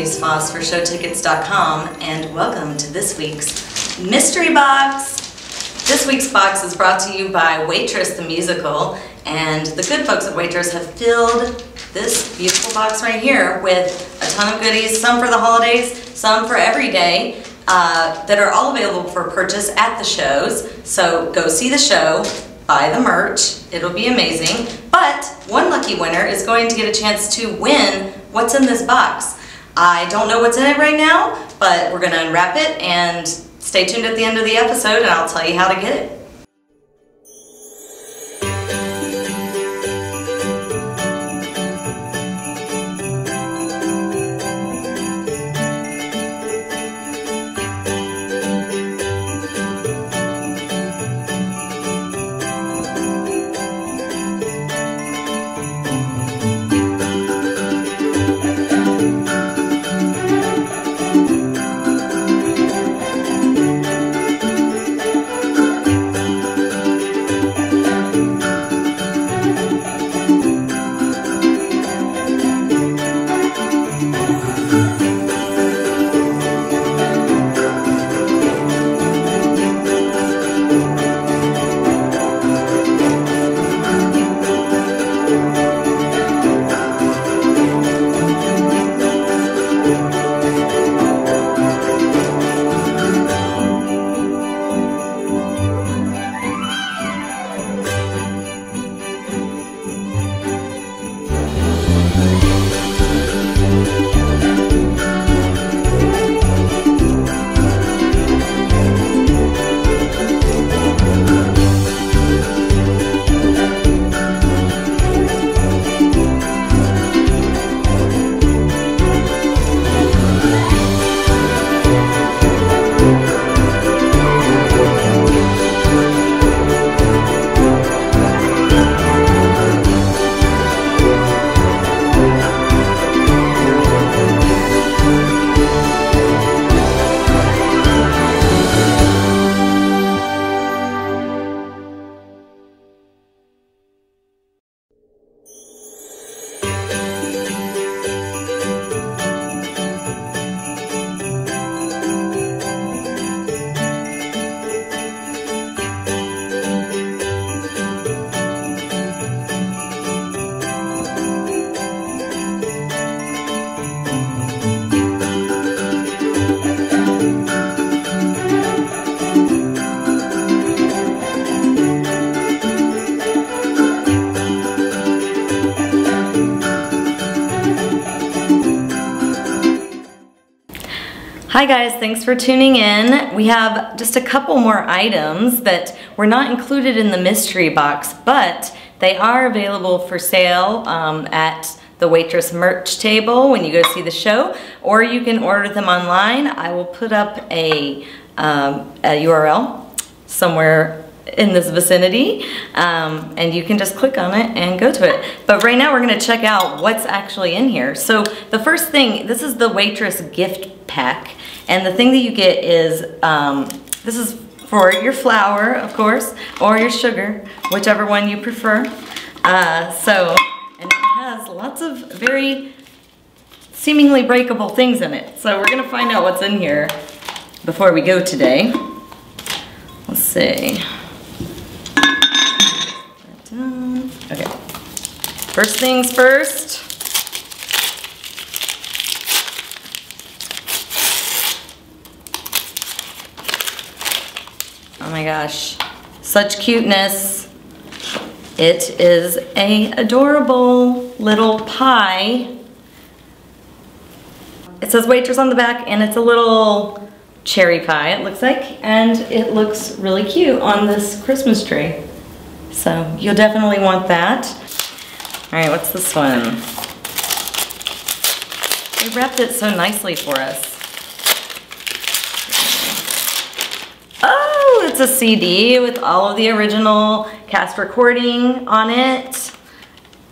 News Foss for ShowTickets.com, and welcome to this week's Mystery Box. This week's box is brought to you by Waitress the Musical, and the good folks at Waitress have filled this beautiful box right here with a ton of goodies, some for the holidays, some for every day, that are all available for purchase at the shows. So go see the show. Buy the merch, it'll be amazing. But one lucky winner is going to get a chance to win what's in this box. I don't know what's in it right now, but we're gonna unwrap it and stay tuned at the end of the episode and I'll tell you how to get it. Hi guys, thanks for tuning in. We have just a couple more items that were not included in the mystery box, but they are available for sale at the Waitress merch table when you go see the show, or you can order them online. I will put up a URL somewhere in this vicinity, and you can just click on it and go to it. But right now we're gonna check out what's actually in here. So the first thing, this is the Waitress gift pack, and the thing that you get is, this is for your flour, of course, or your sugar, whichever one you prefer. And it has lots of very seemingly breakable things in it. So we're gonna find out what's in here before we go today. Let's see. Okay, first things first. Oh my gosh, such cuteness. It is an adorable little pie. It says Waitress on the back, and it's a little cherry pie, it looks like, and it looks really cute on this Christmas tree. So you'll definitely want that. All right, what's this one? They wrapped it so nicely for us. Oh, it's a CD with all of the original cast recording on it.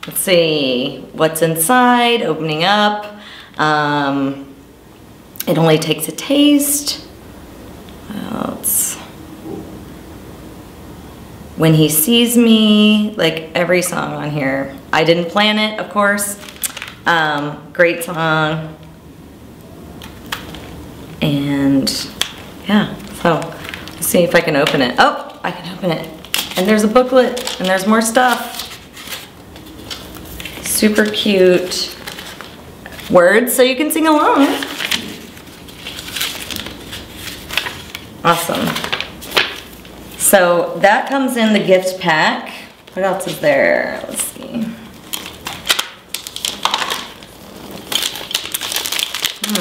Let's see what's inside, opening up. It only takes a taste. What else? When He Sees Me, like every song on here. I Didn't Plan It, of course. Great song. And yeah, so let's see if I can open it. Oh, I can open it. And there's a booklet and there's more stuff. Super cute words so you can sing along. Awesome. So that comes in the gift pack. What else is there? Let's see.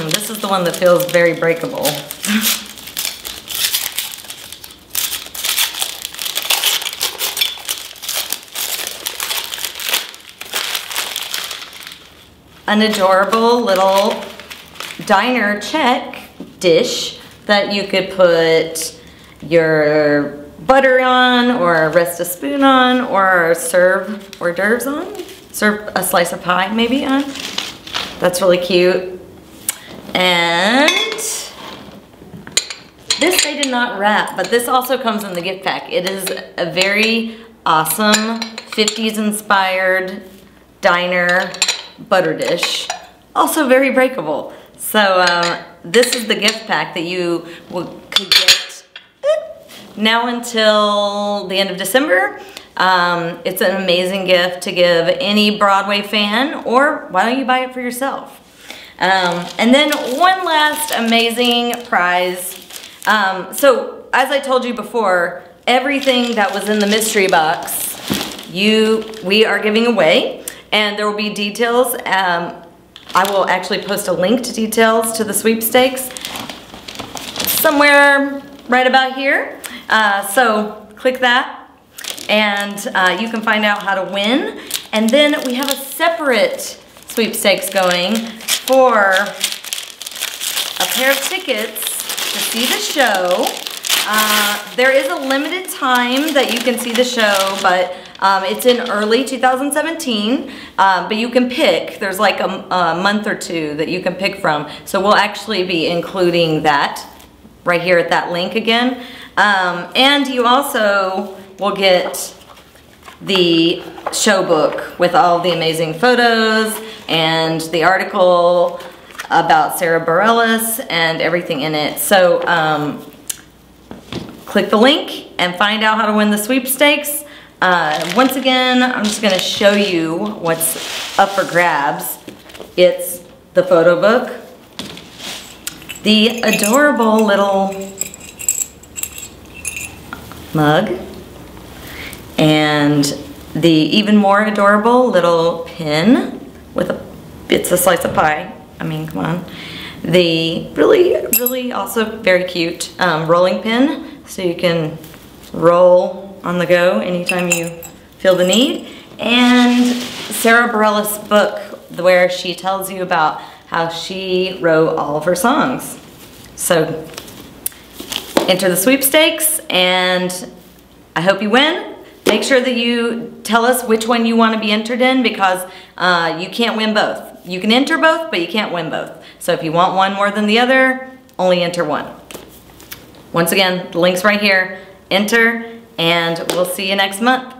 This is the one that feels very breakable. An adorable little diner check dish that you could put your butter on or rest a spoon on or serve hors d'oeuvres on. Serve a slice of pie maybe on. That's really cute. And this they did not wrap, but this also comes in the gift pack. It is a very awesome 50s inspired diner butter dish, also very breakable. So this is the gift pack that you could get now until the end of December. It's an amazing gift to give any Broadway fan, or why don't you buy it for yourself? And then one last amazing prize. So as I told you before, everything that was in the mystery box, we are giving away. And there will be details. I will actually post a link to details to the sweepstakes somewhere right about here. So click that and you can find out how to win. And then we have a separate sweepstakes going for a pair of tickets to see the show. There is a limited time that you can see the show, but it's in early 2017, but you can pick. There's like a month or two that you can pick from. So we'll actually be including that right here at that link again. And you also will get the show book with all the amazing photos and the article about Sara Bareilles and everything in it. So click the link and find out how to win the sweepstakes. Once again, I'm just going to show you what's up for grabs. It's the photo book, the adorable little mug, and the even more adorable little pin with it's a slice of pie. I mean, come on. The really, really also very cute rolling pin, so you can roll on the go anytime you feel the need, and Sara Bareilles' book where she tells you about how she wrote all of her songs. So enter the sweepstakes and I hope you win. Make sure that you tell us which one you want to be entered in, because you can't win both. You can enter both, but you can't win both. So if you want one more than the other, only enter one. Once again, the link's right here. Enter. And we'll see you next month.